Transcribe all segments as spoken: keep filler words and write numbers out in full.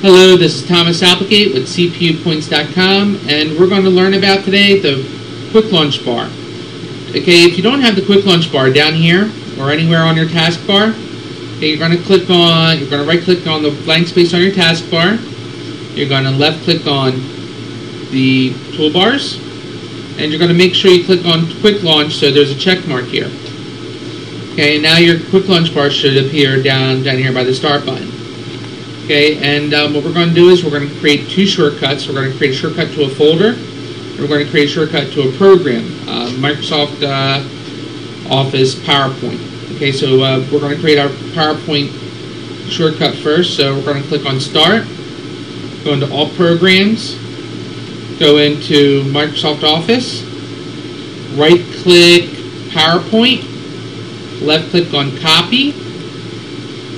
Hello, this is Thomas Applegate with C P U points dot com, and we're going to learn about today the quick launch bar. Okay, if you don't have the quick launch bar down here or anywhere on your taskbar, okay, you're going to click on, you're going to right click on the blank space on your taskbar, you're going to left click on the toolbars, and you're going to make sure you click on quick launch so there's a check mark here. Okay, and now your quick launch bar should appear down, down here by the start button. Okay, and um, what we're going to do is we're going to create two shortcuts. We're going to create a shortcut to a folder, and we're going to create a shortcut to a program, uh, Microsoft uh, Office PowerPoint. Okay, so uh, we're going to create our PowerPoint shortcut first. So we're going to click on Start, go into All Programs, go into Microsoft Office, right-click PowerPoint, left-click on Copy,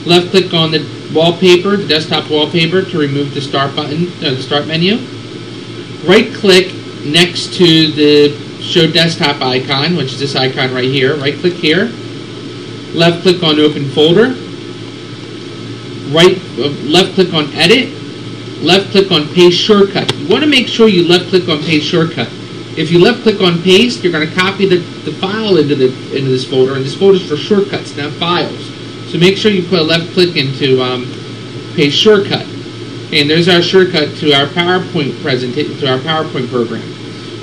left-click on the wallpaper, the desktop wallpaper, to remove the start button, no, the start menu. Right click next to the show desktop icon, which is this icon right here. Right click here. Left click on open folder. Right, uh, left click on edit. Left click on paste shortcut. You want to make sure you left click on paste shortcut. If you left click on paste, you're going to copy the, the file into the into this folder, and this folder is for shortcuts, not files. So make sure you put a left click into um, paste shortcut, okay, and there's our shortcut to our PowerPoint presentation, to our PowerPoint program.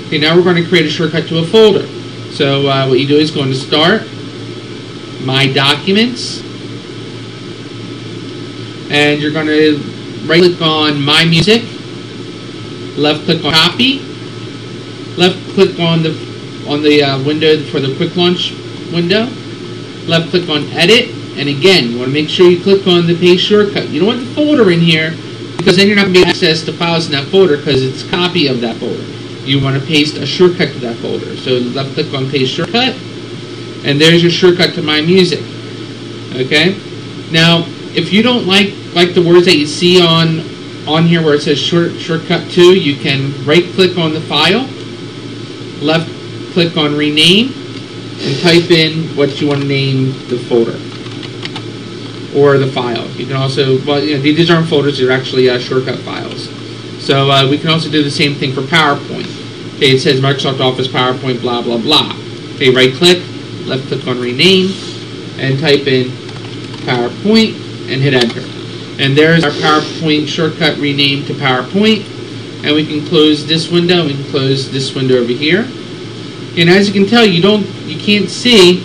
Okay, now we're going to create a shortcut to a folder. So uh, what you do is go into Start, My Documents, and you're going to right click on My Music, left click on Copy, left click on the on the uh, window for the quick launch window, left click on Edit. And again, you want to make sure you click on the paste shortcut. You don't want the folder in here because then you're not going to be able to access the files in that folder because it's a copy of that folder. You want to paste a shortcut to that folder. So left click on paste shortcut, and there's your shortcut to My Music. Okay? Now, if you don't like like the words that you see on on here where it says short shortcut to, you can right click on the file, left click on rename, and type in what you want to name the folder or the file. You can also, well, you know, these aren't folders, they're actually uh, shortcut files. So uh, we can also do the same thing for PowerPoint. Okay, it says Microsoft Office PowerPoint blah blah blah. Okay, right click, left click on rename, and type in PowerPoint and hit enter. And there's our PowerPoint shortcut renamed to PowerPoint, and we can close this window, we can close this window over here. And as you can tell, you don't, you can't see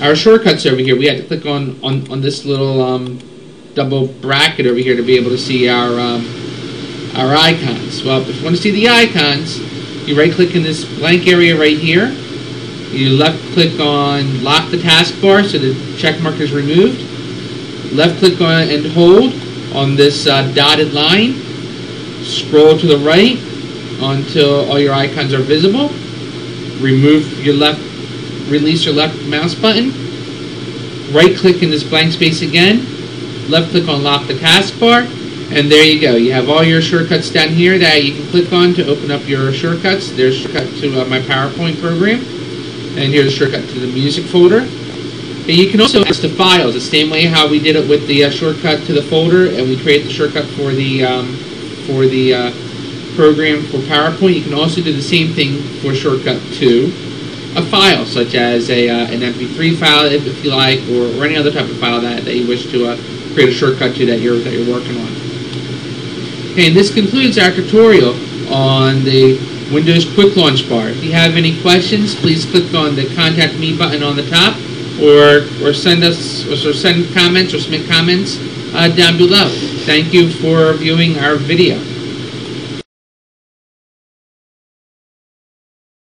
our shortcuts over here. We had to click on, on, on this little um, double bracket over here to be able to see our um, our icons. Well, if you want to see the icons, you right click in this blank area right here. You left click on lock the taskbar so the check mark is removed. Left click on and hold on this uh, dotted line. Scroll to the right until all your icons are visible. Remove your left Release your left mouse button, right click in this blank space again, left click on lock the taskbar, and there you go. You have all your shortcuts down here that you can click on to open up your shortcuts. There's a shortcut to uh, my PowerPoint program, and here's a shortcut to the music folder. And you can also access the files the same way how we did it with the uh, shortcut to the folder, and we created the shortcut for the um, for the uh, program for PowerPoint. You can also do the same thing for shortcut to a file, such as a, uh, an M P three file, if, if you like, or, or any other type of file that, that you wish to uh, create a shortcut to that you're, that you're working on. Okay, and this concludes our tutorial on the Windows Quick Launch Bar. If you have any questions, please click on the Contact Me button on the top, or, or send us or send comments or submit comments uh, down below. Thank you for viewing our video.